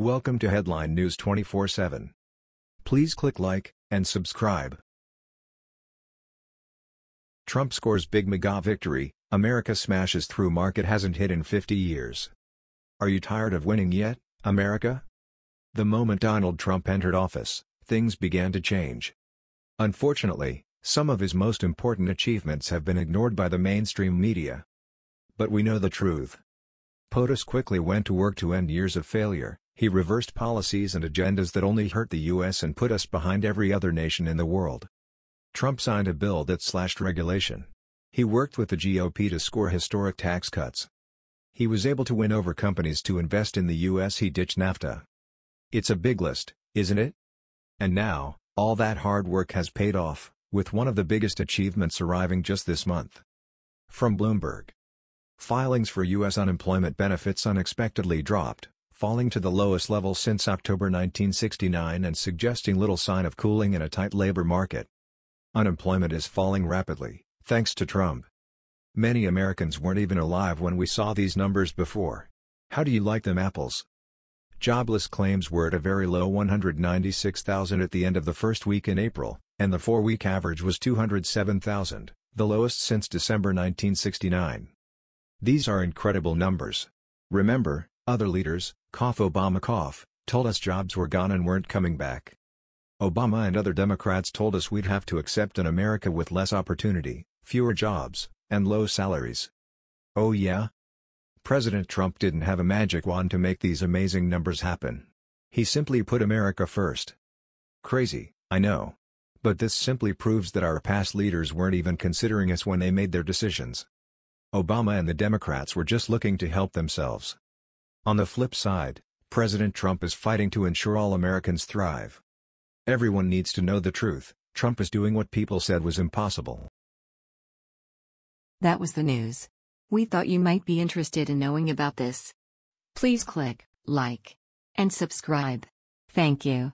Welcome to Headline News 24/7. Please click like and subscribe. Trump scores big MAGA victory, America smashes through market hasn't hit in 50 years. Are you tired of winning yet, America? The moment Donald Trump entered office, things began to change. Unfortunately, some of his most important achievements have been ignored by the mainstream media. But we know the truth. POTUS quickly went to work to end years of failure. He reversed policies and agendas that only hurt the U.S. and put us behind every other nation in the world. Trump signed a bill that slashed regulation. He worked with the GOP to score historic tax cuts. He was able to win over companies to invest in the U.S. He ditched NAFTA. It's a big list, isn't it? And now, all that hard work has paid off, with one of the biggest achievements arriving just this month. From Bloomberg. Filings for U.S. unemployment benefits unexpectedly dropped, falling to the lowest level since October 1969 and suggesting little sign of cooling in a tight labor market. Unemployment is falling rapidly, thanks to Trump. Many Americans weren't even alive when we saw these numbers before. How do you like them apples? Jobless claims were at a very low 196,000 at the end of the first week in April, and the four-week average was 207,000, the lowest since December 1969. These are incredible numbers. Remember, other leaders, cough Obama cough, told us jobs were gone and weren't coming back. Obama and other Democrats told us we'd have to accept an America with less opportunity, fewer jobs, and low salaries. Oh yeah? President Trump didn't have a magic wand to make these amazing numbers happen. He simply put America first. Crazy, I know. But this simply proves that our past leaders weren't even considering us when they made their decisions. Obama and the Democrats were just looking to help themselves. On the flip side, President Trump is fighting to ensure all Americans thrive. Everyone needs to know the truth. Trump is doing what people said was impossible. That was the news. We thought you might be interested in knowing about this. Please click like and subscribe. Thank you.